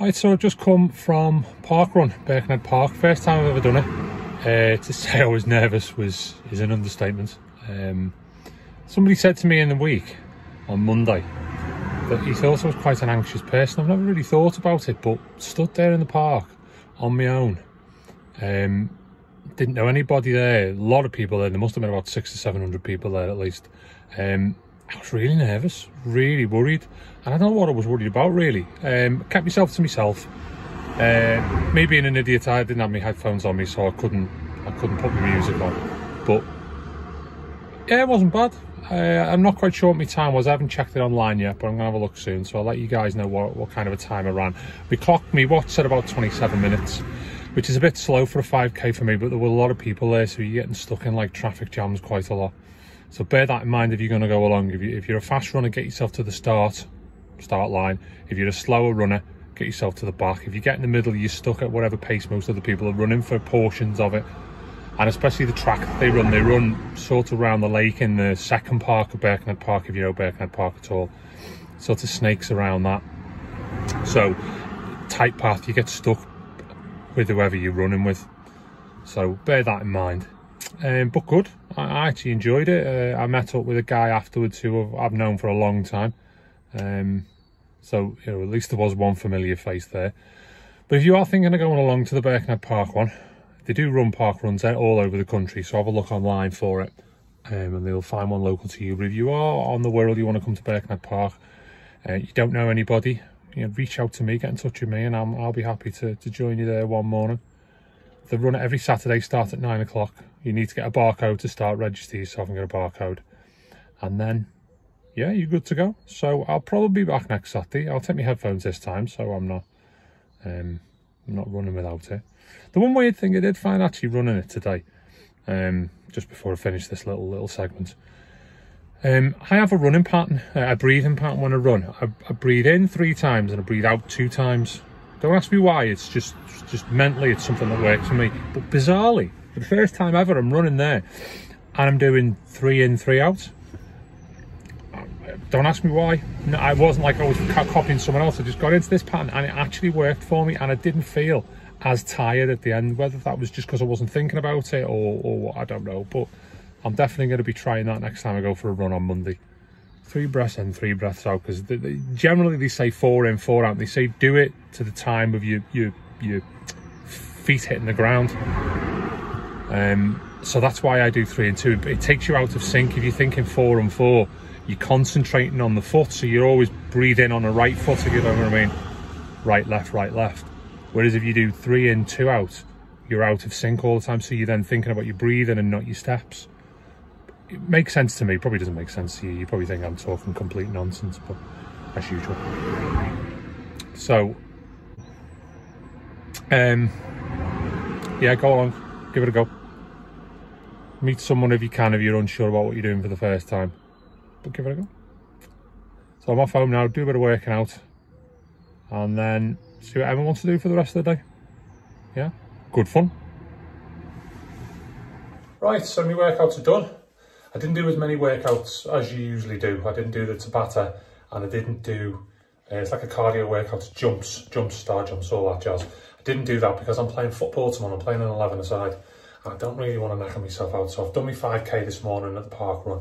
Right, so I've just come from Parkrun, Birkenhead Park. First time I've ever done it. To say I was nervous is an understatement. Somebody said to me in the week, on Monday, that he thought I was quite an anxious person. I've never really thought about it, but stood there in the park on my own. Didn't know anybody there, a lot of people there. There must have been about 600 to 700 people there at least. I was really nervous, really worried, and I don't know what I was worried about really. Kept myself to myself. Me being an idiot, I didn't have my headphones on me, so I couldn't put my music on. But yeah, it wasn't bad. I'm not quite sure what my time was. I haven't checked it online yet, but I'm gonna have a look soon, so I'll let you guys know what kind of a time I ran. My watch said about 27 minutes, which is a bit slow for a 5k for me, but there were a lot of people there, so you're getting stuck in like traffic jams quite a lot. So bear that in mind if you're going to go along. If you're a fast runner, get yourself to the start line. If you're a slower runner, get yourself to the back. If you get in the middle, you're stuck at whatever pace most of the people are running for portions of it. And especially the track that they run sort of around the lake in the second park of Birkenhead Park, if you know Birkenhead Park at all. Sort of snakes around that. So, tight path, you get stuck with whoever you're running with. So bear that in mind. But good, I actually enjoyed it. I met up with a guy afterwards who I've known for a long time, so you know, at least there was one familiar face there. But if you are thinking of going along to the Birkenhead Park one, they do run park runs there all over the country, so have a look online for it, and they'll find one local to you. But if you are on the Wirral, you want to come to Birkenhead Park, you don't know anybody, you know, reach out to me, get in touch with me, and I'll be happy to join you there one morning. They run it every Saturday, start at 9 o'clock. You need to get a barcode to start, register yourself and get a barcode. And then, yeah, you're good to go. So I'll probably be back next Saturday. I'll take my headphones this time, so I'm not running without it. The one weird thing I did find actually running it today, just before I finish this little segment, I have a running pattern, a breathing pattern when I run. I breathe in 3 times and I breathe out 2 times. Don't ask me why, it's just mentally it's something that works for me. But bizarrely, for the first time ever, I'm running there and I'm doing 3 in, 3 out. Don't ask me why. No, I wasn't like I was copying someone else. I just got into this pattern and it actually worked for me, and I didn't feel as tired at the end. Whether that was just because I wasn't thinking about it or what, I don't know. But I'm definitely going to be trying that next time I go for a run on Monday. 3 breaths in, 3 breaths out, because generally they say 4 in, 4 out. They say do it to the time of your feet hitting the ground. So that's why I do 3 and 2. But it takes you out of sync. If you're thinking 4 and 4, you're concentrating on the foot, so you're always breathing on the right foot, if you know what I mean. Right, left, right, left. Whereas if you do 3 in, 2 out, you're out of sync all the time. So you're then thinking about your breathing and not your steps. It makes sense to me. It probably doesn't make sense to you. You probably think I'm talking complete nonsense, but as usual. So, yeah, go along, give it a go. Meet someone if you can, if you're unsure about what you're doing for the first time, but give it a go. So I'm off home now, do a bit of working out, and then see what Emma wants to do for the rest of the day. Yeah, good fun. Right, so my workouts are done. I didn't do as many workouts as you usually do. I didn't do the Tabata, and I didn't do, it's like a cardio workout, jumps, star jumps, all that jazz. I didn't do that because I'm playing football tomorrow. I'm playing an 11-a-side, and I don't really want to knacker myself out. So I've done my 5k this morning at the park run.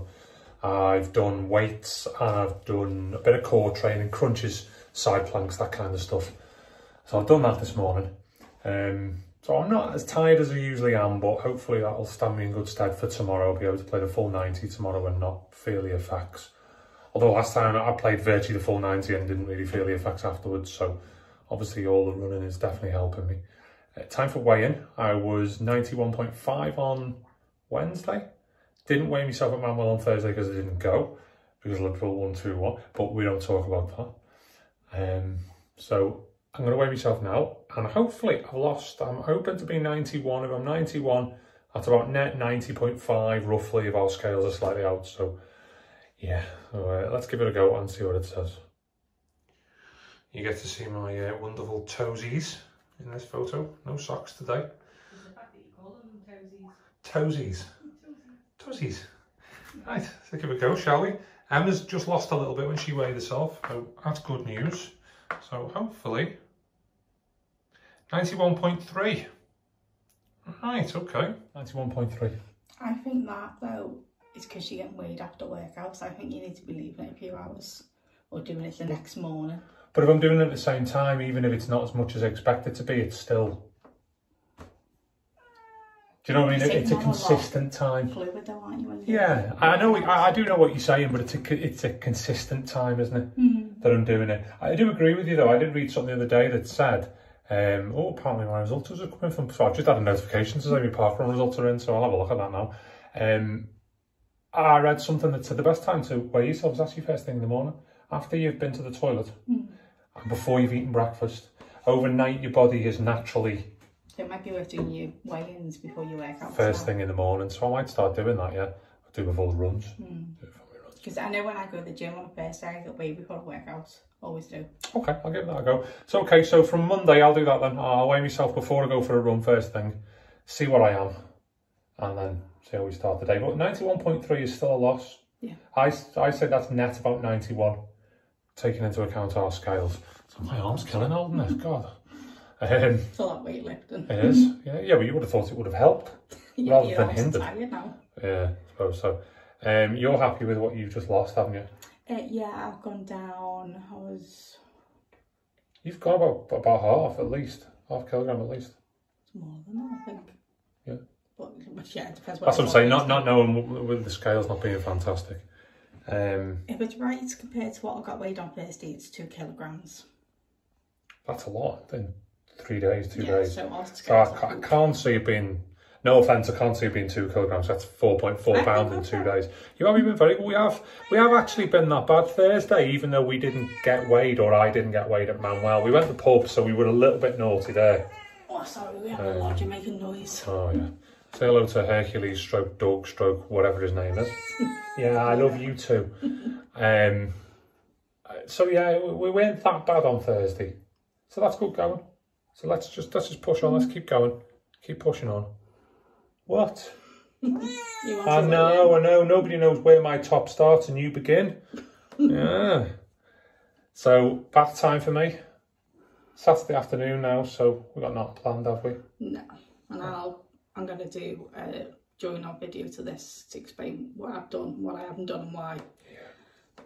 I've done weights, and I've done a bit of core training, crunches, side planks, that kind of stuff. So I've done that this morning. So I'm not as tired as I usually am, but hopefully that'll stand me in good stead for tomorrow. I'll be able to play the full 90 tomorrow and not feel the effects. Although last time I played virtually the full 90 and didn't really feel the effects afterwards, so obviously all the running is definitely helping me. Time for weigh-in. I was 91.5 on Wednesday. Didn't weigh myself at Manwell on Thursday because I didn't go, because Liverpool 1-2-1, but we don't talk about that. So I'm going to weigh myself now, and hopefully I've lost, I'm hoping to be 91. If I'm 91, that's about net 90.5 roughly, if our scales are slightly out. So yeah, let's give it a go and see what it says. You get to see my wonderful toesies in this photo. No socks today. The fact that you call them toesies. Toesies. Right, let's give it a go, shall we? Emma's just lost a little bit when she weighed herself, so that's good news. So hopefully 91.3. Right, okay. 91.3. I think that, though, is because you're getting weighed after workouts. I think you need to be leaving it a few hours or doing it the next morning. But if I'm doing it at the same time, even if it's not as much as I expect it to be, it's still... Do you know what I mean? It's a consistent time. Fluid though, aren't you? Yeah, I know. I do know what you're saying, but it's a consistent time, isn't it? Mm. That I'm doing it. I do agree with you though. I did read something the other day that said, "Oh, apparently my results are coming from." So I've just had a notification to say my Parkrun results are in, so I'll have a look at that now. I read something that said the best time to weigh yourself is actually first thing in the morning, after you've been to the toilet, and before you've eaten breakfast. Overnight, your body is naturally. So it might be worth doing your weigh-ins before you work out. First thing in the morning, so I might start doing that, yeah. I'll do with all the runs. Because I know when I go to the gym on the first day, I get weighed before I work out. Always do. Okay, I'll give that a go. So, okay, so from Monday, I'll do that then. I'll weigh myself before I go for a run first thing, see what I am, and then see how we start the day. But 91.3 is still a loss. Yeah. I say that's net about 91, taking into account our scales. So my arm's killing old, isn't it? God. It's a lot weightlifting. It is, yeah. Yeah, well, you would have thought it would have helped rather than hindered. Yeah, I suppose so. You're happy with what you've just lost, haven't you? Yeah, I've gone down. You've got about half at least, half kilogram at least. It's more than that, I think. Yeah. But yeah, it depends. That's what I'm saying. Not knowing with the scales not being fantastic. If it's right compared to what I got weighed on Thursday, it's 2 kilograms. That's a lot, then. 3 days, 2 days. So I can't see it being, no offence, I can't see it being 2 kilograms. That's 4.4 pounds in 2 days. You haven't been very, we have actually been that bad. Thursday, even though we didn't get weighed, or I didn't get weighed at Manwell, we went to the pub, so we were a little bit naughty there. Oh, sorry, we have a lot of making noise. Oh, yeah. Say hello to Hercules, stroke, Doug, stroke, whatever his name is. Yeah, I love you too. So yeah, we weren't that bad on Thursday. So that's good going. So let's just push on. Let's keep going, keep pushing on. What? I know. Nobody knows where my top starts and you begin. Yeah. So bath time for me. Saturday afternoon now. So we've got nothing planned, have we? No. And I'm gonna do a join-on video to this to explain what I've done, what I haven't done, and why.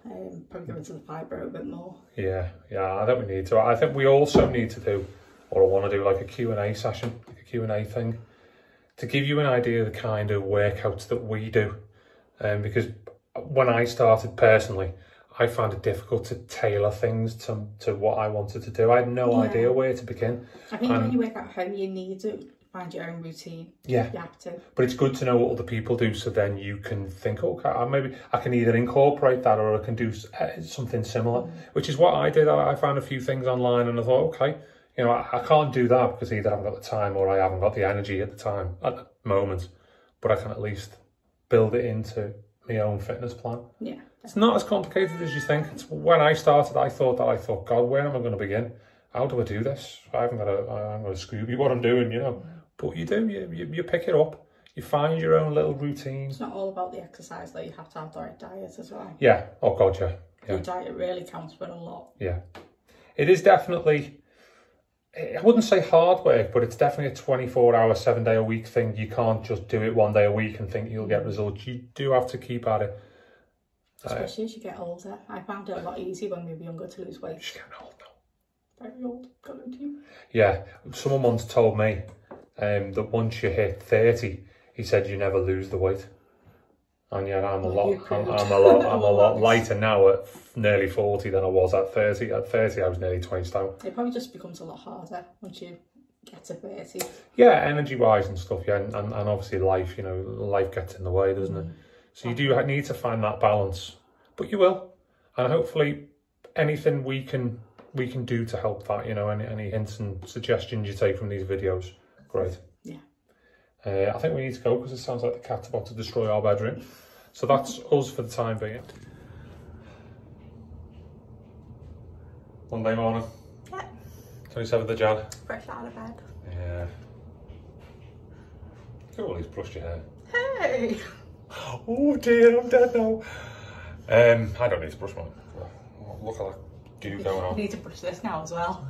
Yeah. Probably go into the fibro a bit more. Yeah. Yeah. I think we need to. I think we also need to do. Or I want to do like a Q&A session, like a Q&A thing, to give you an idea of the kind of workouts that we do. Because when I started personally, I found it difficult to tailor things to what I wanted to do. I had no idea where to begin. I think when you work at home, you need to find your own routine. Yeah. You have to. But it's good to know what other people do, so then you can think, okay, maybe I can either incorporate that or I can do something similar, which is what I did. I found a few things online and I thought, okay, you know, I can't do that because either I haven't got the time or I haven't got the energy at the time, at the moment. But I can at least build it into my own fitness plan. Yeah. Definitely. It's not as complicated as you think. It's when I started, I thought, God, where am I going to begin? How do I do this? I haven't got a Scooby what I'm doing, you know. But you do, you pick it up. You find your own little routine. It's not all about the exercise, though. You have to have the right diet as well. Yeah. Oh, God, yeah. Your diet really counts for a lot. Yeah. It is definitely... I wouldn't say hard work, but it's definitely a 24-hour, 7-day-a-week thing. You can't just do it 1 day a week and think you'll get results. You do have to keep at it. Especially as you get older. I found it a lot easier when we were younger to lose weight. She's getting old now. Very old. Yeah. Someone once told me that once you hit 30, he said you never lose the weight. And yet I'm a lot lighter now at nearly 40 than I was at 30. At 30, I was nearly 20 stone. It probably just becomes a lot harder once you get to 30. Yeah, energy-wise and stuff. Yeah, and obviously life. You know, life gets in the way, doesn't it? So you do need to find that balance, but you will. And hopefully, anything we can do to help that. You know, any hints and suggestions you take from these videos, great. Yeah. I think we need to go because it sounds like the cat's about to destroy our bedroom. So that's us for the time being. Monday morning. Yeah. 27th of Jan. Fresh out of bed. Yeah. Cool, he's brushed your hair. Hey! Oh dear, I'm dead now. I don't need to brush mine. Look at that do going on. You need to brush this now as well.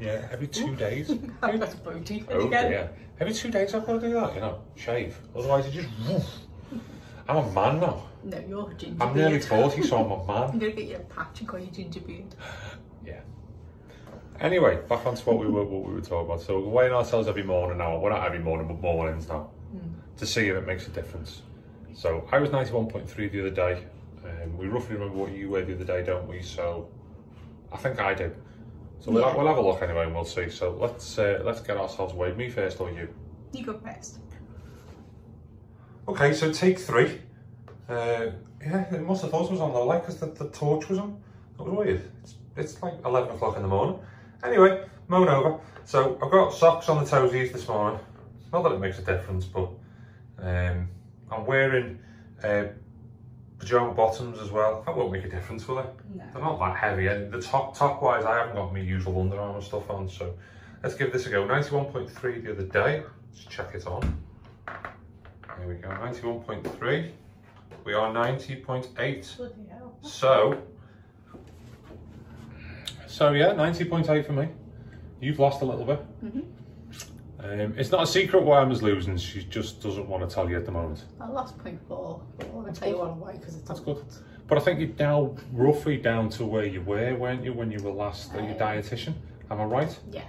Yeah, every 2 days. That's booty. Oh, again. Yeah. Every 2 days I've got to do that, you know, shave. Otherwise it just woof. I'm a man now. No, you're a ginger I'm beard. Nearly 40, so I'm a man. You're going to get your patch and call you ginger beard. Yeah. Anyway, back onto what we were talking about. So we're weighing ourselves every morning now. We're not every morning, but mornings now. Mm. To see if it makes a difference. So I was 91.3 the other day. We roughly remember what you were the other day, don't we? So I think I do. So yeah. we'll have a look anyway and we'll see. So let's get ourselves weighed. Me first or you? You go first. Okay, so take three. Yeah, it must have thought it was on low light because the torch was on. That was weird. It's like 11 o'clock in the morning. Anyway, moan over. So I've got socks on the toesies this morning. Not that it makes a difference, but I'm wearing pajama bottoms as well. That won't make a difference, will it? No. They're not that heavy. And the top wise, I haven't got my usual underarm and stuff on. So let's give this a go. 91.3 the other day. Let's check it on. There we go. 91.3. We are 90.8. Bloody hell. So yeah, 90.8 for me. You've lost a little bit. Mm-hmm. It's not a secret why Emma's losing. She just doesn't want to tell you at the moment. I lost 0.4. I want to tell you one away because it's good. But I think you're now roughly down to where you were, weren't you, when you were last at your dietitian? Am I right? Yeah.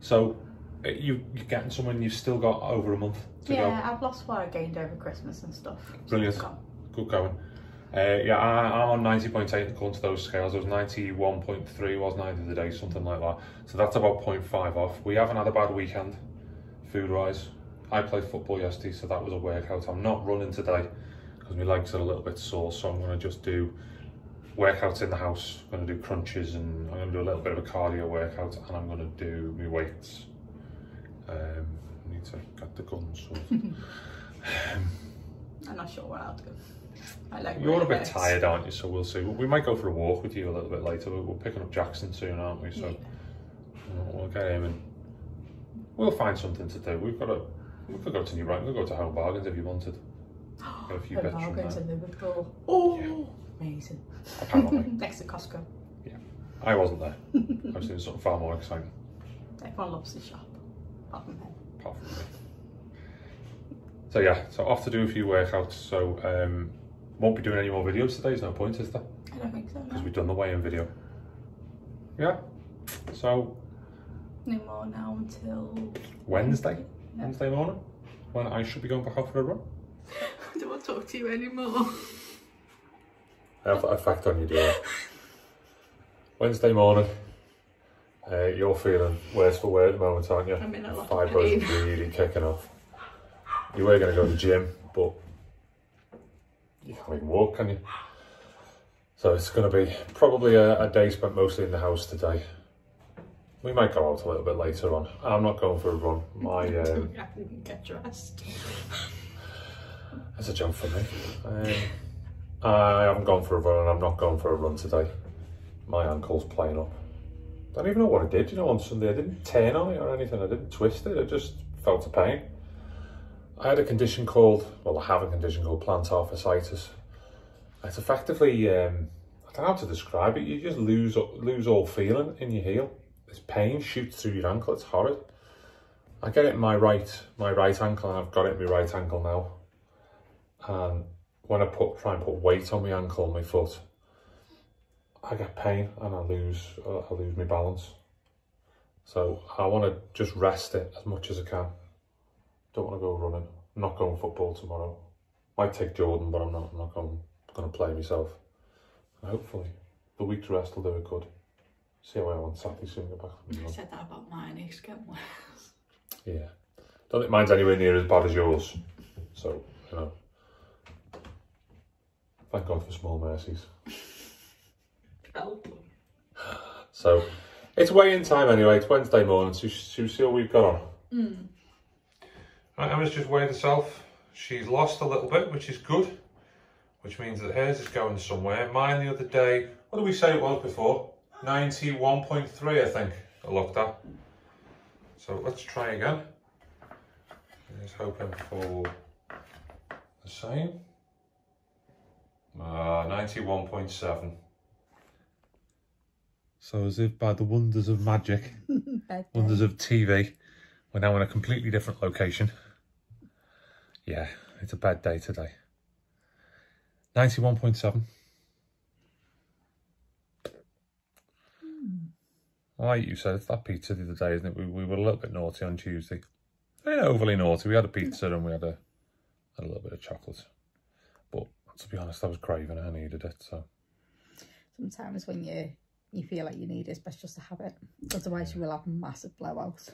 So you're getting somewhere and you've still got over a month to go. Yeah, I've lost what I gained over Christmas and stuff. Brilliant. Good going. Yeah, I'm on 90.8 according to those scales. I was 91.3, wasn't I, the other day, something like that. So that's about 0.5 off. We haven't had a bad weekend. Food-wise, I played football yesterday, so that was a workout. I'm not running today because my legs are a little bit sore, so I'm going to just do workouts in the house. I'm going to do crunches and I'm going to do a little bit of a cardio workout, and I'm going to do my weights. I need to get the guns. I'm not sure where I'll go. You're a bit tired, aren't you? So we'll see. We might go for a walk with you a little bit later. We're picking up Jackson soon, aren't we? So we'll get him in. We'll find something to do. We could go to New Brighton. We could go to Home Bargains if you wanted. Got a few bits from there. In Liverpool. Oh, yeah. Amazing. Apparently. Next to Costco. Yeah, I wasn't there. I was doing something far more exciting. Everyone loves the shop, apart from them. Apart from me. So yeah, so off to do a few workouts. So won't be doing any more videos today. There's no point, is there? I don't think so. Because we've done the weigh-in video. Yeah. So. No more now until Wednesday. Yeah. Wednesday morning, when I should be going back out for a run. I don't want to talk to you anymore. I have a fact on you, dear. Wednesday morning, you're feeling worse for wear at the moment, aren't you? I'm in a lot of pain. Fibro's really kicking off. You were going to go to the gym, but you can't even walk, can you? So it's going to be probably a day spent mostly in the house today. We might go out a little bit later on. I'm not going for a run. My I didn't get dressed. That's a joke for me. I haven't gone for a run and I'm not going for a run today. My ankle's playing up. I don't even know what I did, you know, on Sunday. I didn't turn on it or anything. I didn't twist it. I just felt a pain. I had a condition called, well, I have a condition called plantar fasciitis. It's effectively, I don't know how to describe it. You just lose all feeling in your heel. This pain shoots through your ankle, it's horrid. I get it in my right ankle, and I've got it in my right ankle now. And when I try and put weight on my ankle and my foot, I get pain and I lose my balance. So I want to just rest it as much as I can. Don't want to go running. I'm not going football tomorrow. Might take Jordan, but I'm not going to play myself. And hopefully the week's rest will do it good. See how I want Saturday soon go back from the I said that about mine, it's getting worse. Yeah. Don't think mine's anywhere near as bad as yours. So, you know. Thank God for small mercies. Help. So, it's weigh-in time anyway. It's Wednesday morning, so you see what we've got on. Mm. Right, Emma's just weighed herself. She's lost a little bit, which is good. Which means that hers is going somewhere. Mine the other day, what did we say it was before? 91.3 I think I looked at. So let's try again. Just hoping for the same. 91.7. So as if by the wonders of magic, wonders of TV, we're now in a completely different location. Yeah, it's a bad day today. 91.7. Like you said, it's that pizza the other day, isn't it? We were a little bit naughty on Tuesday. Not overly naughty. We had a pizza and we had a little bit of chocolate. But to be honest, I was craving it. I needed it. So sometimes when you feel like you need it, it's best just to have it. Otherwise, you will have massive blowouts.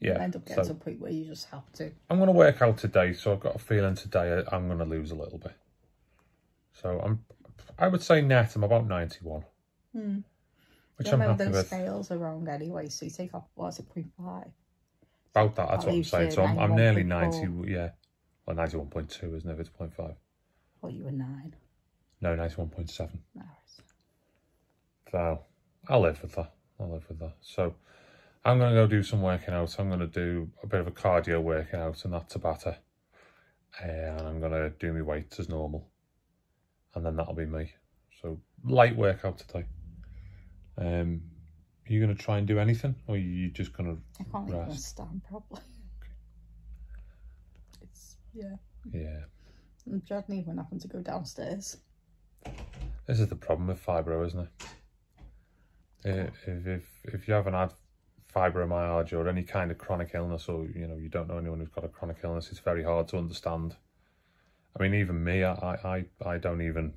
Yeah. You'll end up getting to a point where you just have to. I'm going to work out today, so I've got a feeling today I'm going to lose a little bit. So I would say net, I'm about 91. Hmm. Which I'm happy with. Those scales are wrong anyway, so you take off, what is it, 0.5? About that, that's what I'm saying. So I'm nearly 90, yeah. Well, 91.2, isn't it? It's 0.5. Oh, you were 9. No, 91.7. Nice. So I'll live with that. I'll live with that. So I'm going to go do some working out. I'm going to do a bit of a cardio working out and that Tabata. And I'm going to do my weights as normal. And then that'll be me. So light workout today. Are you going to try and do anything, or are you just going to rest? I can't even stand properly. Okay. It's, yeah. Yeah. I'm dreading even having to go downstairs. This is the problem with fibro, isn't it? If you haven't had fibromyalgia or any kind of chronic illness, or you know, you don't know anyone who's got a chronic illness, it's very hard to understand. I mean, even me, I don't even,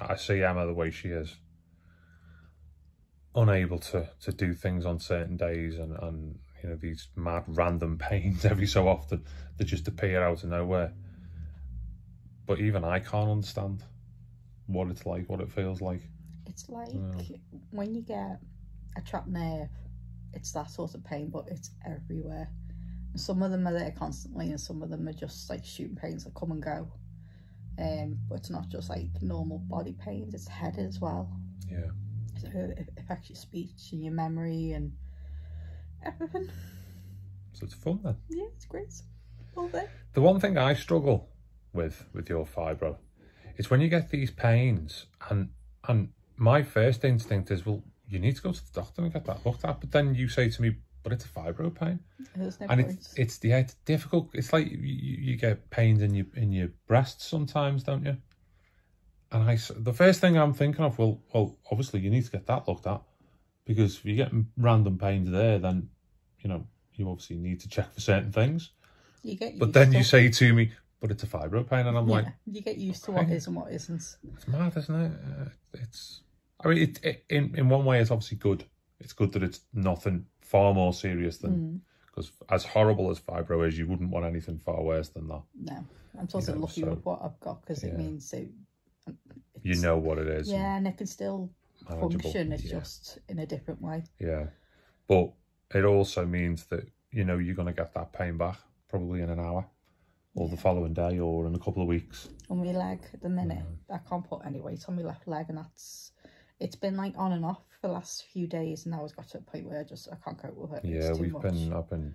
I see Emma the way she is. Unable to do things on certain days, and you know, these mad random pains every so often that just appear out of nowhere. But even I can't understand what it's like, what it feels like. It's like when you get a trapped nerve, it's that sort of pain, but it's everywhere. And some of them are there constantly, and some of them are just like shooting pains that come and go. But it's not just like normal body pains; it's head as well. Yeah. So it affects your speech and your memory and everything. So it's fun then. Yeah, it's great. All day. The one thing I struggle with your fibro, is when you get these pains, and my first instinct is, well, you need to go to the doctor and get that looked at. But then you say to me, but it's a fibro pain. There's no and point. It's difficult. It's like you get pains in your breasts sometimes, don't you? And the first thing I'm thinking of, well, obviously you need to get that looked at, because if you're getting random pains there, then, you know, you obviously need to check for certain things. You get used you say to me, but it's a fibro pain, and I'm like... you get used to what is and what isn't. It's mad, isn't it? I mean, in one way, it's obviously good. It's good that it's nothing far more serious than... Because as horrible as fibro is, you wouldn't want anything far worse than that. No. I'm sort of lucky with what I've got, because it means... you know what it is. Yeah, and it can still function. It's just in a different way. Yeah. But it also means that, you know, you're going to get that pain back probably in an hour or the following day or in a couple of weeks. On my leg at the minute, I can't put any weight on my left leg, and it's been like on and off for the last few days, and now it's got to a point where I can't cope with it. Yeah, I've been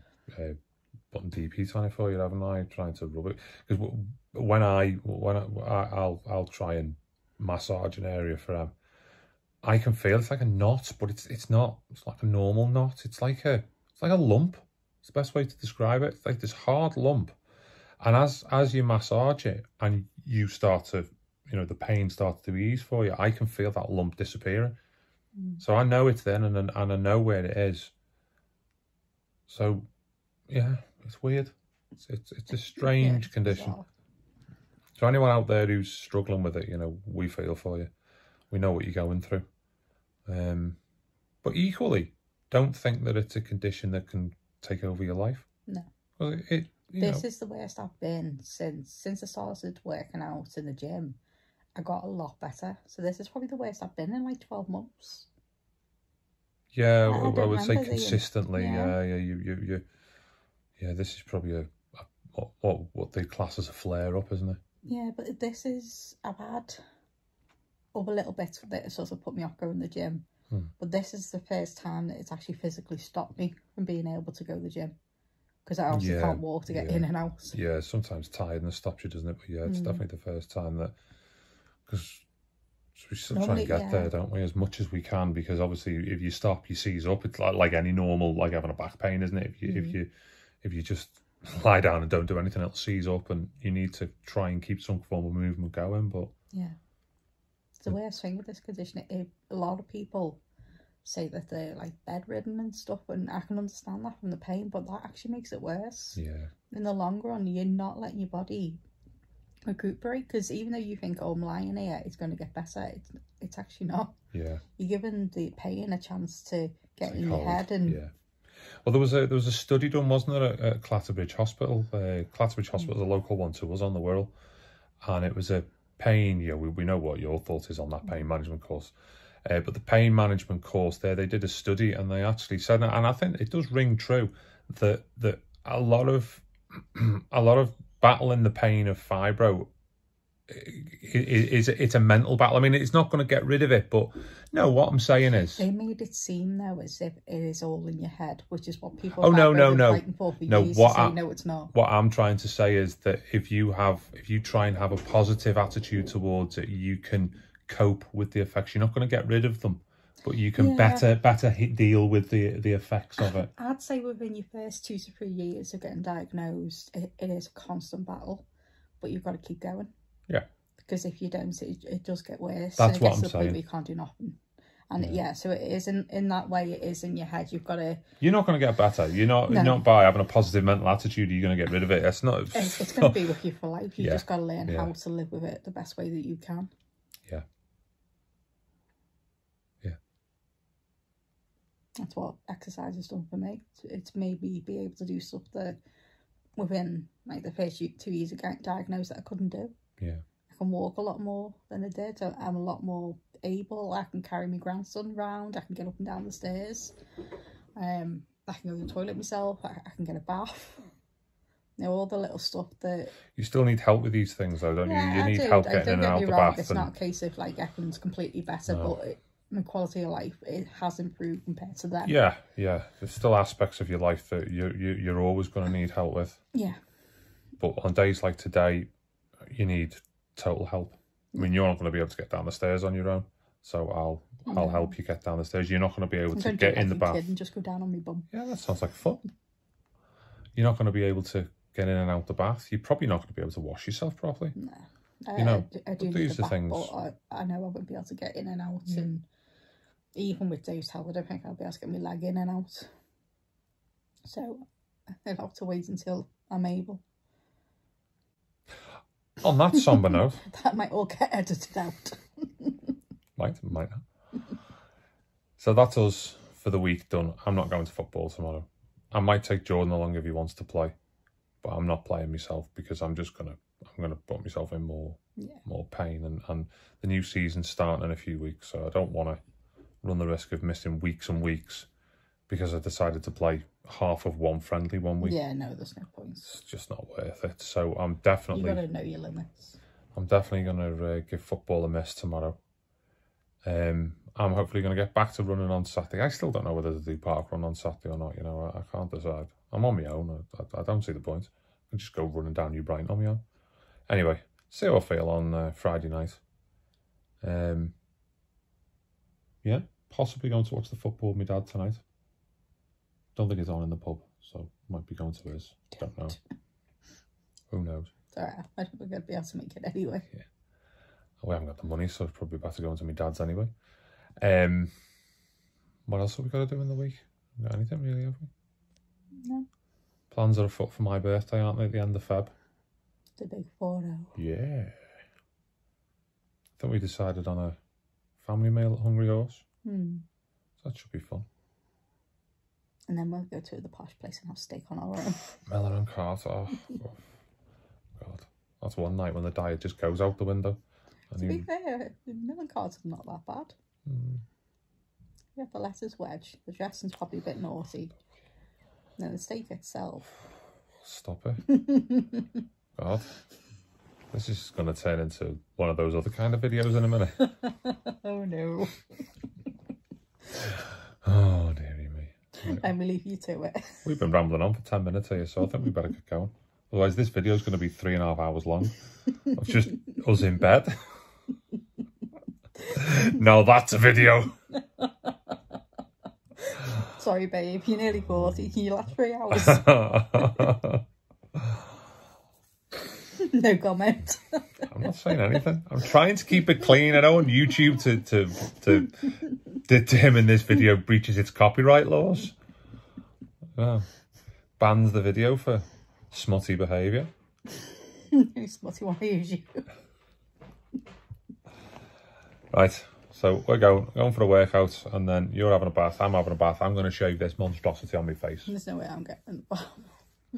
putting DPs on it for you, haven't I? Trying to rub it. Because when I'll try and massage an area for them, I can feel it's like a knot, but it's not. It's like a normal knot. It's like a lump. It's the best way to describe it. It's like this hard lump, and as you massage it and you start to, you know, the pain starts to ease for you, I can feel that lump disappearing. So I know it's there, and I know where it is. So yeah, it's weird. It's a strange condition. Bizarre. So anyone out there who's struggling with it, you know, we feel for you. We know what you're going through. But equally, don't think that it's a condition that can take over your life. No. Well, this is the worst I've been since I started working out in the gym. I got a lot better. So this is probably the worst I've been in like 12 months. Yeah, I would say consistently. Yeah. Yeah, this is probably what they class as a flare-up, isn't it? Yeah, but this is, I've had other little bits that sort of put me off going to the gym. But this is the first time that it's actually physically stopped me from being able to go to the gym. Because I obviously can't walk to get in and out. Yeah, sometimes tiredness stops you, doesn't it? But yeah, it's definitely the first time that... Because So we still try and get there, don't we, as much as we can, because obviously if you stop, you seize up. It's like any normal, like having a back pain, isn't it? If you if you just lie down and don't do anything, it'll seize up, and you need to try and keep some form of movement going. But yeah, it's the worst thing with this condition. A lot of people say that they're like bedridden and stuff, and I can understand that from the pain, but that actually makes it worse. Yeah, in the long run, you're not letting your body recuperate, because even though you think, oh, I'm lying here, it's going to get better, it's actually not. Yeah, you're giving the pain a chance to get in your head. And yeah, well, there was a study done, wasn't there, at Clatterbridge Hospital? Clatterbridge Hospital is a local one to us on the Wirral, and it was a pain. Yeah, we know what your thought is on that pain management course. But the pain management course there, they did a study, and they actually said, and I think it does ring true, that a lot of battling the pain of fibro it's a mental battle. I mean, it's not going to get rid of it, but no, what I'm saying is they made it seem though as if it is all in your head, which is what people. Oh no! No, no, it's not. What I'm trying to say is that if you try and have a positive attitude towards it, you can cope with the effects. You're not going to get rid of them, but you can better deal with the effects of it. I'd say within your first 2 to 3 years of getting diagnosed, it is a constant battle, but you've got to keep going. Yeah, because if you don't, it does get worse. That's what I'm saying. You can't do nothing, and so it isn't in that way. It is in your head. You've got to. You're not going to get better. You're not by having a positive mental attitude. You're going to get rid of it. That's not. It's going to be with you for life. You just got to learn how to live with it the best way that you can. Yeah. That's what exercise has done for me. It's made me be able to do stuff that within like the first 2 years of getting diagnosed that I couldn't do. Yeah, I can walk a lot more than I did. I'm a lot more able. I can carry my grandson around. I can get up and down the stairs. I can go to the toilet myself. I can get a bath. You know, all the little stuff that... You still need help with these things though, don't you? You need help getting in and out of the bath. It's not a case of like everything's completely better, but... My quality of life, it has improved compared to that. Yeah. There's still aspects of your life that you're always going to need help with. Yeah. But on days like today, you need total help. I mean, you're not going to be able to get down the stairs on your own, so I'll help you get down the stairs. You're not going to be able to get in the bath. And just go down on my bum. Yeah, that sounds like fun. You're not going to be able to get in and out the bath. You're probably not going to be able to wash yourself properly. No. I do need the bath, things. But I know I wouldn't be able to get in and out and... Even with Dave's help, I don't think I'll be able to get my leg in and out. So I'll have to wait until I'm able. On that somber note... That might all get edited out. might not. So that's us for the week done. I'm not going to football tomorrow. I might take Jordan along if he wants to play, but I'm not playing myself because I'm just going to... I'm going to put myself in more pain. And the new season's starting in a few weeks, so I don't want to... run the risk of missing weeks and weeks because I decided to play half of one friendly one week. Yeah, no, there's no point. It's just not worth it. So I'm definitely... You've got to know your limits. I'm definitely going to give football a miss tomorrow. I'm hopefully going to get back to running on Saturday. I still don't know whether to do Parkrun on Saturday or not. You know, I can't decide. I'm on my own. I don't see the point. I can just go running down New Brighton on my own. Anyway, see how I feel on Friday night. Yeah. Possibly going to watch the football with my dad tonight. Don't think it's on in the pub, so might be going to his. Don't know. Who knows? Sorry, I don't think I'd be able to make it anyway. Yeah. We haven't got the money, so it's probably better going to my dad's anyway. What else have we got to do in the week? Got anything really, have we? No. Plans are afoot for my birthday, aren't they, at the end of Feb? The big 4-0. Yeah. I think we decided on a family meal at Hungry Horse. That should be fun. And then we'll go to the posh place and have steak on our own. Miller and Carter. God, that's one night when the diet just goes out the window. To be fair, Miller and Carter's not that bad. Yeah, the lettuce wedge. The dressing's probably a bit naughty. No, the steak itself. Stop it. God, this is going to turn into one of those other kind of videos in a minute. Oh no. Oh, dearie me. Let me leave you to it. We've been rambling on for 10 minutes here, so I think we better get going. Otherwise, this video is going to be 3.5 hours long. Of just us in bed. Now that's a video. Sorry, babe, you're nearly 40. Can you last 3 hours? No comment. I'm not saying anything. I'm trying to keep it clean. I don't want YouTube to determine this video breaches its copyright laws. Bans the video for smutty behaviour. No, smutty, why use you? Right, so we're going for a workout, and then you're having a bath, I'm having a bath, I'm going to shave this monstrosity on my face. There's no way I'm getting... I'll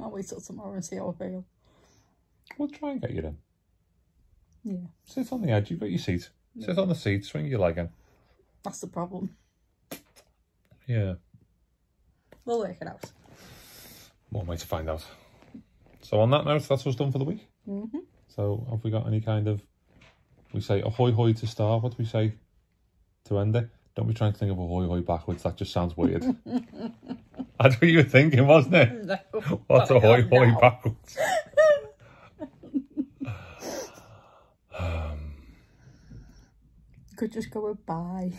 wait till tomorrow and see how I feel. We'll try and get you in. Yeah. Sit on the edge, you've got your seat. Yeah. Sit on the seat, swing your leg in. That's the problem. Yeah. We'll work it out. One way to find out. So on that note, that's what's done for the week. Mm-hmm. So have we got any kind of... We say ahoy hoy to start, what do we say to end it? Don't be trying to think of ahoy hoy backwards, that just sounds weird. That's what you were thinking, wasn't it? No, what's ahoy hoy backwards? You could just go with bye.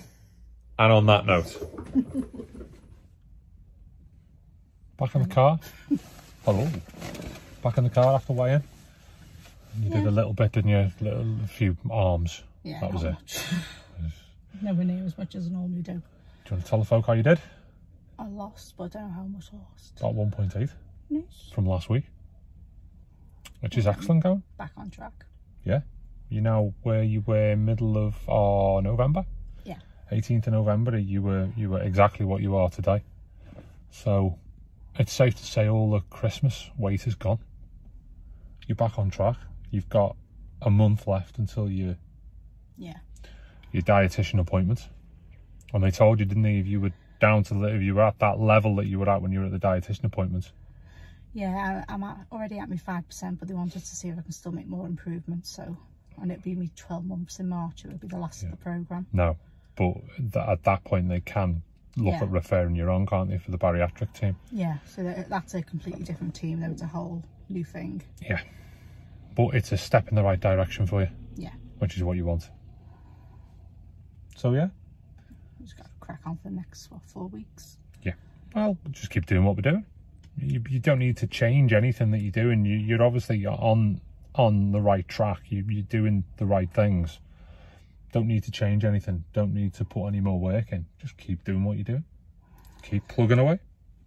And on that note, back in the car. Hello. Back in the car after weighing. You did a little bit, didn't you? A few arms. Yeah, that was it. Nowhere near as much as I normally do. Do you want to tell the folk how you did? I lost, but I don't know how much I lost. About 1.8. Nice. From last week. Which is excellent going. Back on track. Yeah. You know where you were middle of November? Yeah. 18th of November, you were exactly what you are today. So it's safe to say all the Christmas weight is gone. You're back on track. You've got a month left until your dietitian appointment. And they told you, didn't they, if you were at that level that you were at when you were at the dietitian appointment? Yeah, I'm already at my 5%, but they wanted to see if I can still make more improvements. So, and it'd be me 12 months in March. It would be the last of the program. No, but at that point they can look at referring you on, can't they, for the bariatric team? Yeah, so that's a completely different team. There was a whole new thing. Yeah. But it's a step in the right direction for you. Yeah. Which is what you want. So, yeah. Just got to crack on for the next, 4 weeks? Yeah. Well, just keep doing what we're doing. You don't need to change anything that you're doing. You're obviously on the right track. You're doing the right things. Don't need to change anything. Don't need to put any more work in. Just keep doing what you're doing. Keep plugging away.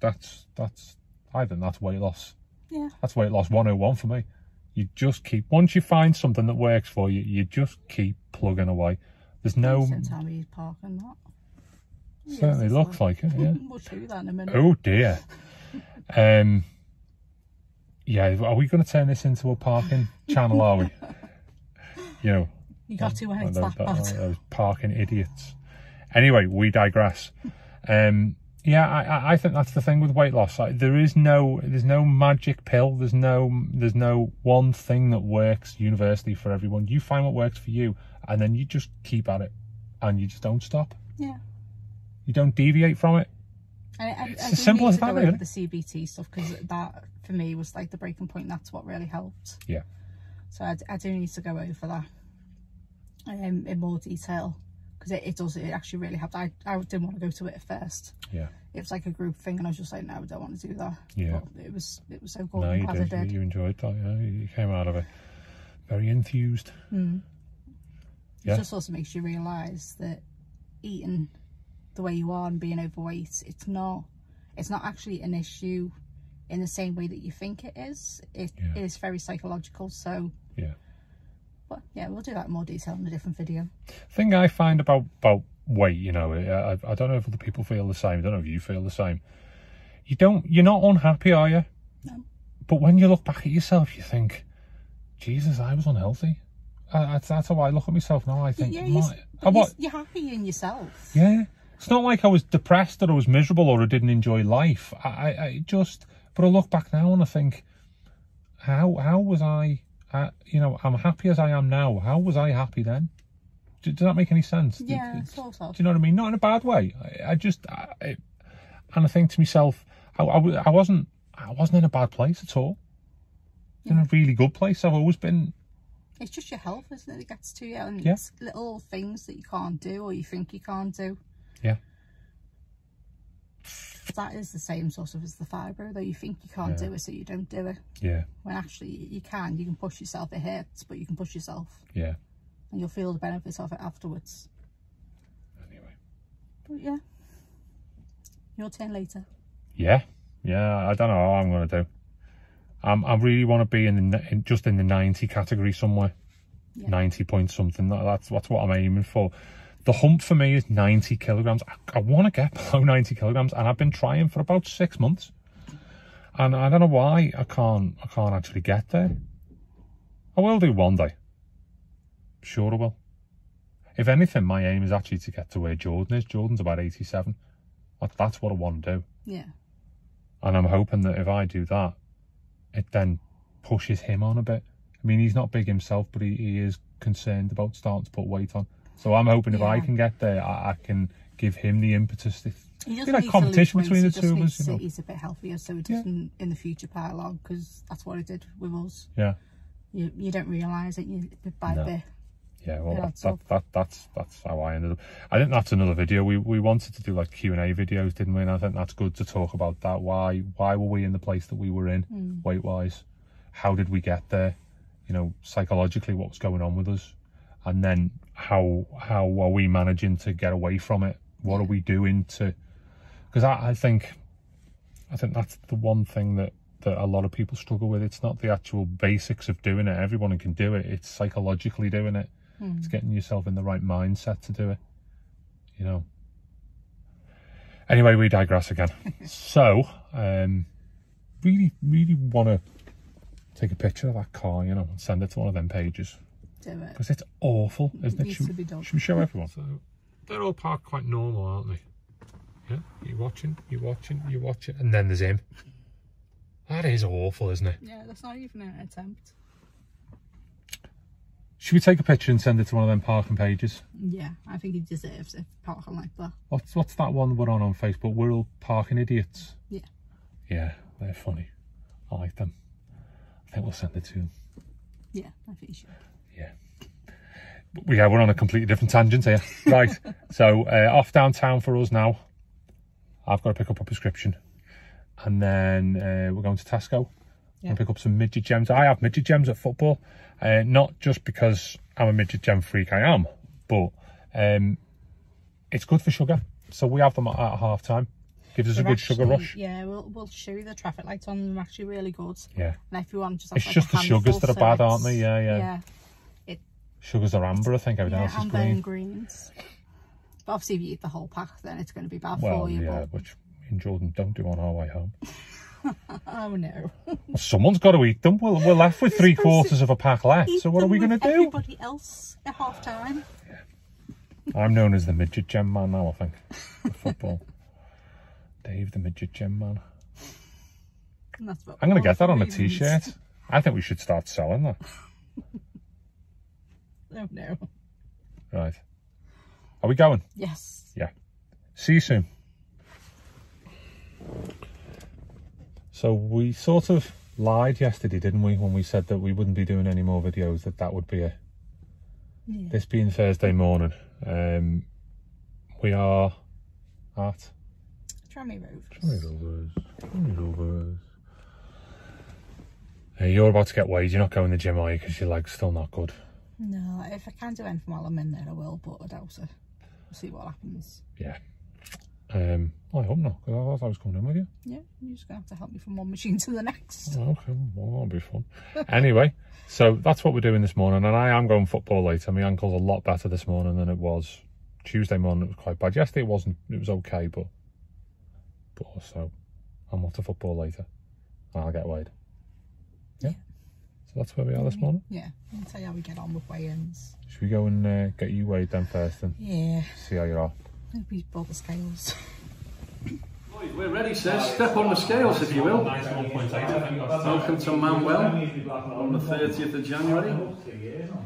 I think that's weight loss. Yeah. That's weight loss 101 for me. You just keep, once you find something that works for you, you just keep plugging away. There's no... Tabata Park and that. Yes, certainly looks like it, yeah. We'll do that in a minute. Oh dear. Yeah, are we going to turn this into a parking channel, are we? You know. You got to when it's that bad. Those parking idiots. Anyway, we digress. Yeah, I think that's the thing with weight loss. Like, there's no magic pill. There's no one thing that works universally for everyone. You find what works for you, and then you just keep at it, and you just don't stop. Yeah. You don't deviate from it. It's as simple as that, really. The CBT stuff, because that for me was like the breaking point. That's what really helped. Yeah. So I do need to go over that in more detail. Because it actually really helped. I didn't want to go to it at first. Yeah. It was like a group thing, and I was just like, no, I don't want to do that. Yeah. But it was so good. No, you did. You enjoyed that. Yeah? You came out of it very enthused. Mm. Yeah. It just also makes you realise that eating the way you are and being overweight, it's not actually an issue in the same way that you think it is. It is very psychological. So. Yeah. But yeah, we'll do that in more detail in a different video. Thing I find about weight, you know, I don't know if other people feel the same. I don't know if you feel the same. You're not unhappy, are you? No. But when you look back at yourself, you think, Jesus, I was unhealthy. That's how I look at myself now. I think, yeah, you're happy in yourself. Yeah. It's not like I was depressed or I was miserable or I didn't enjoy life. But I look back now and I think, how was I? You know, I'm happy as I am now. How was I happy then? Does that make any sense? Yeah, sort of. Do you know what I mean? Not in a bad way. I think to myself, I wasn't in a bad place at all. Yeah. In a really good place. I've always been it's just your health, isn't it, it gets to you, and it's little things that you can't do or you think you can't do. Yeah. That is the same sort of as the fibro, though. You think you can't do it, so you don't do it. Yeah. When actually you can. You can push yourself. It hurts, but you can push yourself. Yeah. And you'll feel the benefits of it afterwards. Anyway. But yeah. Your turn later. Yeah. Yeah. I don't know how I'm going to do. I really want to be just in the 90 category somewhere. Yeah. 90 point something. That's what I'm aiming for. The hump for me is 90 kilograms. I want to get below 90 kilograms, and I've been trying for about 6 months, and I don't know why I can't actually get there. I will do one day. Sure I will. If anything, my aim is actually to get to where Jordan is. Jordan's about 87. That's what I want to do. Yeah. And I'm hoping that if I do that, it then pushes him on a bit. I mean, he's not big himself, but he is concerned about starting to put weight on. So I'm hoping if I can get there, I can give him the impetus. It's like competition between the two of us. You know? He's a bit healthier, so it doesn't in the future pile on, because that's what it did with us. Yeah. You don't realise it bit by bit. Yeah, well, that's how I ended up. I think that's another video. We wanted to do like Q&A videos, didn't we? And I think that's good to talk about that. Why were we in the place that we were in, weight-wise? How did we get there? You know, psychologically, what was going on with us? And then how are we managing to get away from it? What are we doing to? Because I think that's the one thing that a lot of people struggle with. It's not the actual basics of doing it. Everyone can do it. It's psychologically doing it. It's getting yourself in the right mindset to do it, you know. Anyway, we digress again. So really want to take a picture of that car, you know, and send it to one of them pages. Because it's awful, isn't it? Should we show everyone? So they're all parked quite normal, aren't they? Yeah, you watch it, and then there's him. That is awful, isn't it? Yeah, that's not even an attempt. Should we take a picture and send it to one of them parking pages? Yeah, I think he deserves a parking like that. What's that one we're on Facebook? We're all parking idiots. Yeah. Yeah, they're funny. I like them. I think we'll send it to him. Yeah, I think you should. Yeah. We're on a completely different tangent here. Right, so off downtown for us now. I've got to pick up a prescription. And then we're going to Tesco and pick up some midget gems. I have midget gems at football. Not just because I'm a midget gem freak, I am. But it's good for sugar. So we have them at half time. Gives us a good sugar rush. Yeah, we'll show you the traffic lights on them. They're actually really good. Yeah. And everyone just has, it's like, just the sugars that are bad, aren't they? Yeah. Sugars are amber, I think. Everything else is green. Greens. But obviously, if you eat the whole pack, then it's going to be bad for you. Yeah, but... which in Jordan don't do on our way home. Oh no! Well, someone's got to eat them. We're left with 3/4 of a pack left. So what are we going to do? Everybody else at half time. Yeah. I'm known as the midget gem man now, I think. For football. Dave, the midget gem man. I'm going to get that on a t-shirt. I think we should start selling that. Oh no. Right. Are we going? Yes. Yeah. See you soon. So we sort of lied yesterday, didn't we, when we said that we wouldn't be doing any more videos, that would be this being Thursday morning. We are at Tranmere Rovers. Tranmere Rovers. Hey, you're about to get weighed. You're not going to the gym, are you? Because your leg's still not good. No, if I can do anything while I'm in there, I will, but I doubt so. We'll see what happens. Yeah. I hope not, because I thought I was coming in with you. Yeah, you're just going to have to help me from one machine to the next. Oh, okay, well, that'll be fun. Anyway, so that's what we're doing this morning, and I am going football later. My ankle's a lot better this morning than it was Tuesday morning. It was quite bad. Yesterday it wasn't. It was okay, but also, I'm off to football later, and I'll get weighed. Yeah. So that's where we are this morning. Yeah, I'll tell you how we get on with weigh-ins. Should we go and get you weighed then first? And yeah. See how you are. Nobody's bought the scales. Right, we're ready, sis. Step on the scales, if you will. Welcome to Manwell on the 30th of January.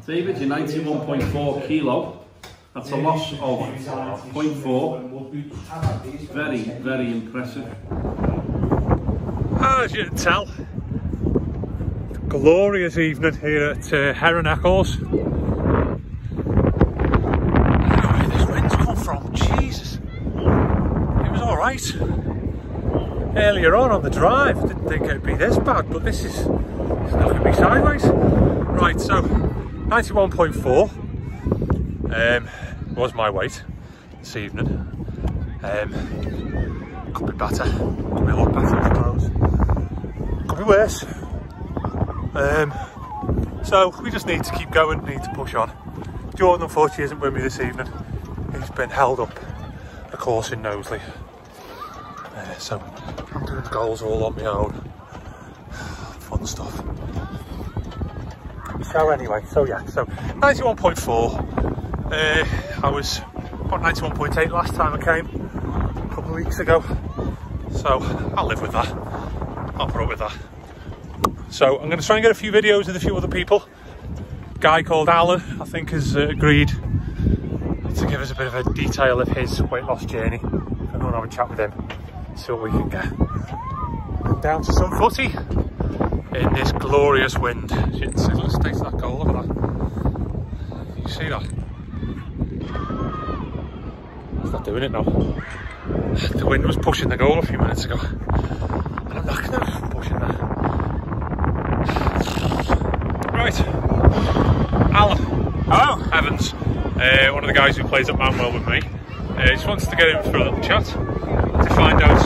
David, you're 91.4 kilo. That's a loss of 0.4. Very, very impressive. As you can tell, glorious evening here at Heron Eccles. I don't know where this wind's come from, Jesus. It was alright earlier on the drive, didn't think it'd be this bad, but this is knocking me sideways. Right, so 91.4 was my weight this evening. Could be better, could be a lot better I suppose, could be worse. So we just need to keep going, need to push on. Jordan unfortunately isn't with me this evening, he's been held up a course in Knowsley, so I'm doing goals all on my own, fun stuff. So anyway, so yeah, so 91.4, I was about 91.8 last time I came, a couple of weeks ago, so I'll live with that, I'll put up with that. So I'm going to try and get a few videos with a few other people. A guy called Alun, I think, has agreed to give us a bit of a detail of his weight loss journey. I'm going to have a chat with him, see what we can get. I'm down to some footy in this glorious wind. Let's stay to that goal, look at that. You see that? It's not doing it now. The wind was pushing the goal a few minutes ago. And I'm not going to push it there. Right, Alun. Hello. Evans, one of the guys who plays at Manwell with me, just wants to get in for a little chat to find out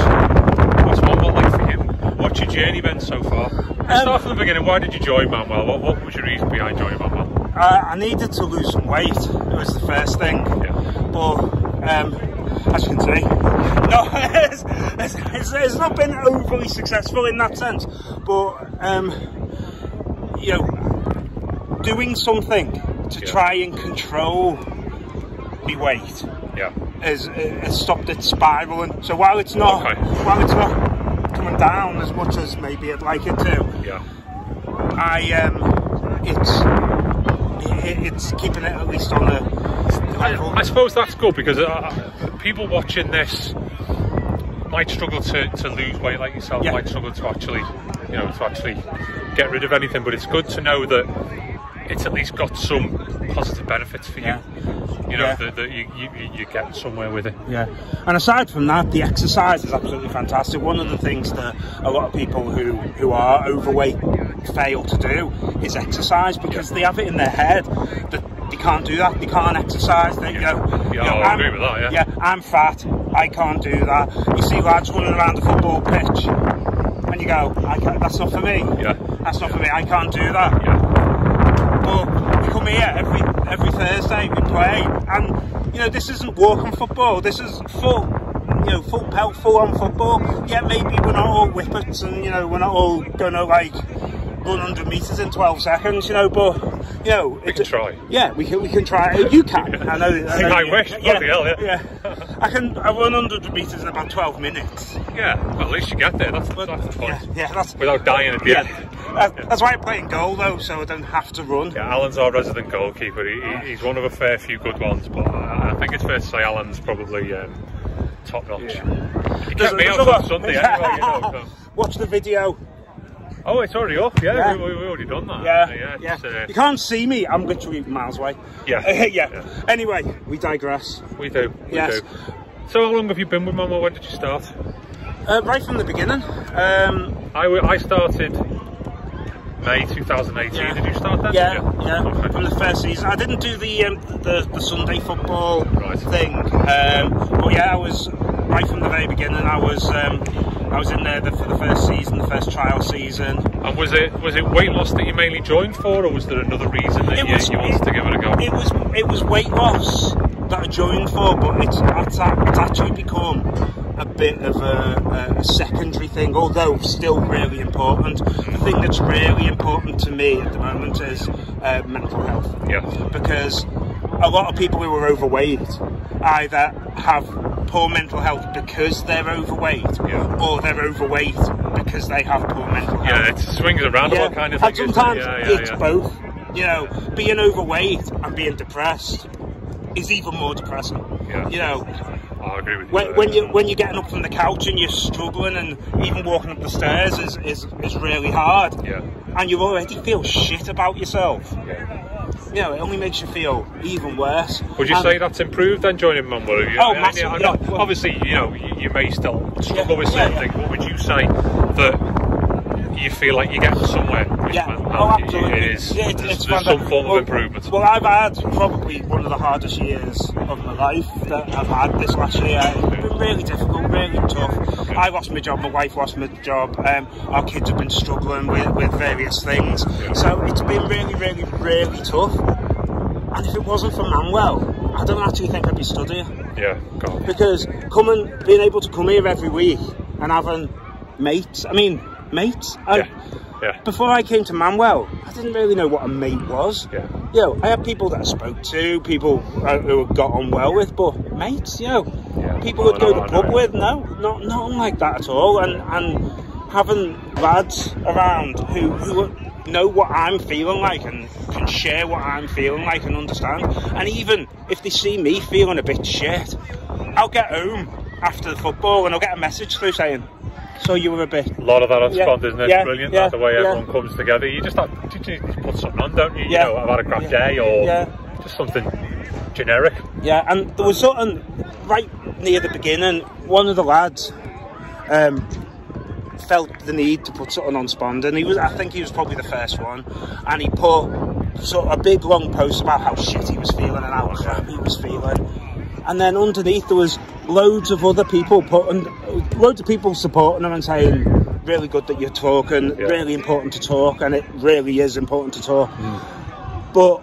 what's Manwell like for you, what's your journey been so far. Start from the beginning, why did you join Manwell? What was your reason behind joining Manwell? I needed to lose some weight, it was the first thing, yeah. As you can see, no, it's not been overly successful in that sense, but you know, doing something to try and control my weight has stopped it spiralling. So while it's not while it's not coming down as much as maybe I'd like it to, it's keeping it at least on the level. I suppose that's good because people watching this might struggle to lose weight like yourself, might struggle to actually, you know, to actually get rid of anything, but it's good to know that it's at least got some positive benefits for you, you know, that you're getting somewhere with it. Yeah, and aside from that, the exercise is absolutely fantastic. One of the things that a lot of people who are overweight fail to do is exercise, because they have it in their head that they can't do that, they can't exercise, they I agree with that, I'm fat, I can't do that. You see lads running around the football pitch and you go, I can't, that's not for me, that's not for me, I can't do that. But we come here every Thursday, we play, and you know, this isn't walking football, this is full pelt, full on football. Yeah, maybe we're not all whippets and you know, we're not all gonna like 100 metres in 12 seconds, you know, but you know, we can try. Yeah, we can try. You can. I know. I wish. Bloody hell, I run 100 metres in about 12 minutes. Yeah, well, at least you get there. That's the point. That's without dying at the end. That's why I play in goal though, so I don't have to run. Yeah, Alun's our resident goalkeeper. He's one of a fair few good ones, but I think it's fair to say Alun's probably top notch. He kept me out on Sunday anyway. You know, watch the video. Oh, it's already off, we've already done that. You can't see me, I'm literally miles away. Anyway, we digress. We do, we do. So how long have you been with Manwell? When did you start? Right from the beginning. I started May 2018, did you start then? Yeah, from the first season. I didn't do the Sunday football thing, but yeah, I was, right from the very beginning, I was in there for the first season, the first trial season. And was it weight loss that you mainly joined for, or was there another reason that you wanted to give it a go? It was weight loss that I joined for, but it's actually become a bit of a secondary thing, although still really important. The thing that's really important to me at the moment is mental health. Yeah. Because a lot of people who are overweight either have poor mental health because they're overweight, or they're overweight because they have poor mental health. Yeah, it swings around a lot, kind of thing. And sometimes it's both. You know, being overweight and being depressed is even more depressing. Yeah. You know, I agree with you. When you're getting up from the couch and you're struggling, and even walking up the stairs is really hard. Yeah. And you already feel shit about yourself. Yeah. You know, it only makes you feel even worse. Would you say that's improved then, joining Manwell? Oh, massively. I mean, obviously, you know, you may still struggle with certain things. What would you say that you feel like you're getting somewhere? Absolutely. There's some form of improvement. Well, I've had probably one of the hardest years of my life that I've had this last year. It's been really difficult, really tough. I lost my job, my wife lost my job, our kids have been struggling with various things. So it's been really, really, really tough. And if it wasn't for Manwell, I don't actually think I'd be stood here. Yeah, God. Because being able to come here every week and having mates, Before I came to Manwell, I didn't really know what a mate was. Yeah. You know, I had people that I spoke to, people who got on well with, but mates, you know, people who'd go to the pub with, not like that at all. And having lads around who know what I'm feeling like and can share what I'm feeling like and understand. And even if they see me feeling a bit shit, I'll get home after the football and I'll get a message through saying, so you were a bit. A lot of that on spot, isn't it? Brilliant. That's the way everyone comes together. You just have to put something on, don't you? You know, I've had a crap day or just something generic. Yeah, and there was something right near the beginning. One of the lads felt the need to put something on Spond, and I think he was probably the first one, and he put sort of a big long post about how shit he was feeling and how crap he was feeling. And then underneath there was loads of other people supporting them and saying, really good that you're talking, really important to talk, and it really is important to talk. Mm. But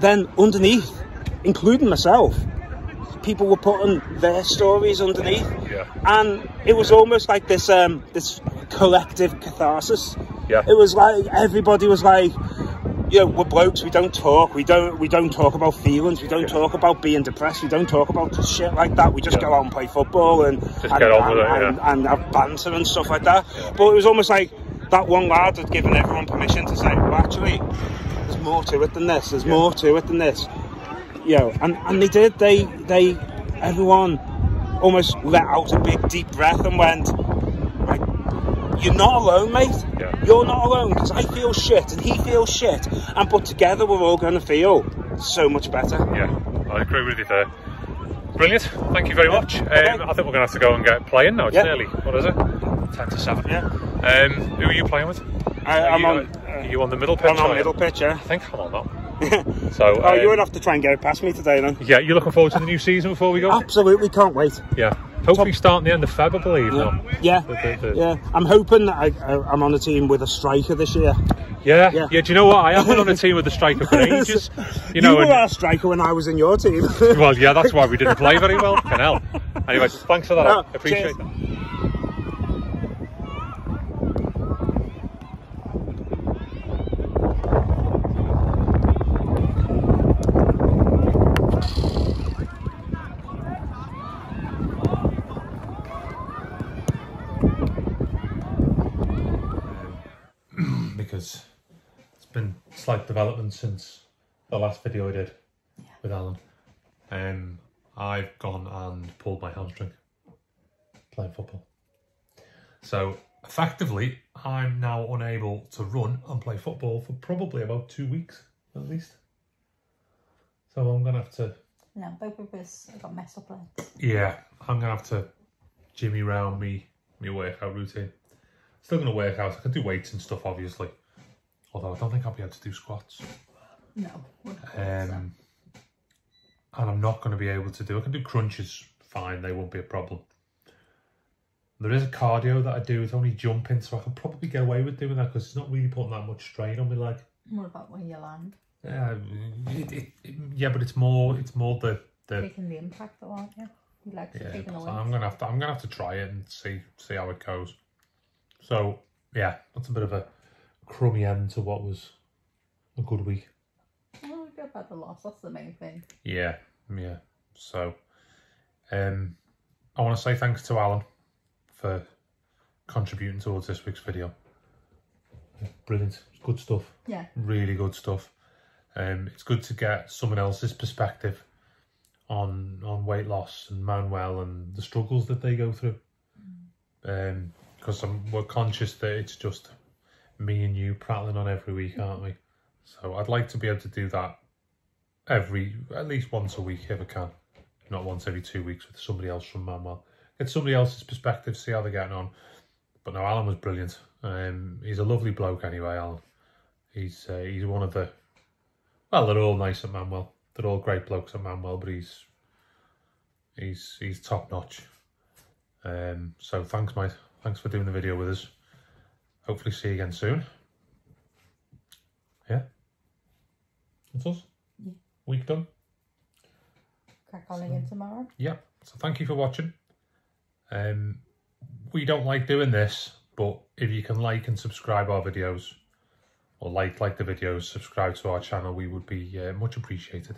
then underneath, including myself, people were putting their stories underneath. Yeah. And it was almost like this this collective catharsis. Yeah. It was like everybody was like, yeah, we're blokes, we don't talk about feelings, we don't talk about being depressed, we don't talk about shit like that, we just go out and play football and have banter and stuff like that. Yeah. But it was almost like that one lad had given everyone permission to say, well, actually, there's more to it than this, there's more to it than this. You know, and they did, everyone almost let out a big deep breath and went, you're not alone, mate. Yeah. You're not alone, because I feel shit and he feels shit, and but together we're all going to feel so much better. Yeah, I agree with you there. Brilliant. Thank you very much. Okay. I think we're going to have to go and get playing now. It's nearly, what is it? 10 to 7. Yeah. Who are you playing with? Are you on the middle pitch? I'm on the middle pitch. Yeah. I think I'm on that. So, you would have to try and get it past me today then. Yeah, you're looking forward to the new season before we go? Absolutely, can't wait. Yeah, hopefully starting the end of Feb, I believe. I'm hoping that I'm on a team with a striker this year. Yeah, do you know what? I haven't been on a team with a striker for ages. You were our striker when I was in your team. Well, yeah, that's why we didn't play very well. Canal. Anyway, thanks for that. No, I appreciate that. Slight development since the last video I did with Alan. I've gone and pulled my hamstring playing football. So effectively, I'm now unable to run and play football for probably about 2 weeks at least. So I'm gonna have to. No, both of us got messed up legs. Yeah, I'm gonna have to jimmy round me workout routine. Still gonna work out. I can do weights and stuff, obviously. Although I don't think I'll be able to do squats. No. And I'm not going to be able to do... I can do crunches fine, they won't be a problem. There is a cardio that I do, it's only jumping, so I can probably get away with doing that because it's not really putting that much strain on me. Like, what about when you land? Yeah, but it's more the taking the impact a lot, yeah. You like taking away. I'm gonna have to try it and see how it goes. So yeah, that's a bit of a crummy end to what was a good week. Well, we got the loss, that's the main thing. Yeah. So, I want to say thanks to Alan for contributing towards this week's video. Brilliant, good stuff. Yeah. Really good stuff. It's good to get someone else's perspective on weight loss and Manwell and the struggles that they go through. Because we're conscious that it's just me and you prattling on every week, aren't we? So I'd like to be able to do that at least once a week if I can, not once every 2 weeks, with somebody else from Manwell. Get somebody else's perspective, see how they're getting on. But no, Alun was brilliant. He's a lovely bloke anyway, Alun. He's one of the, well, they're all nice at Manwell. They're all great blokes at Manwell, but he's top notch. So thanks, mate. Thanks for doing the video with us. Hopefully see you again soon. Yeah. That's us. Yeah. Week done. Crack on again tomorrow. Yeah. So thank you for watching. We don't like doing this, but if you can like and subscribe our videos, or like the videos, subscribe to our channel, we would be much appreciated.